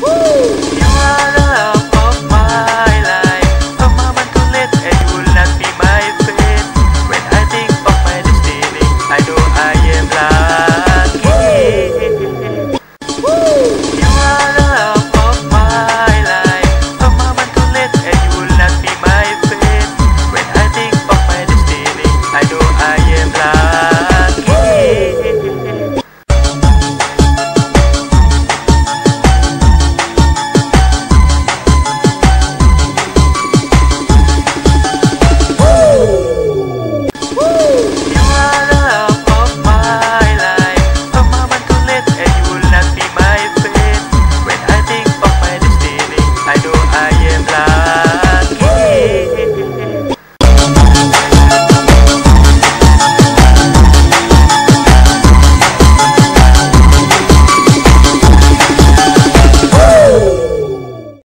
Wouhou!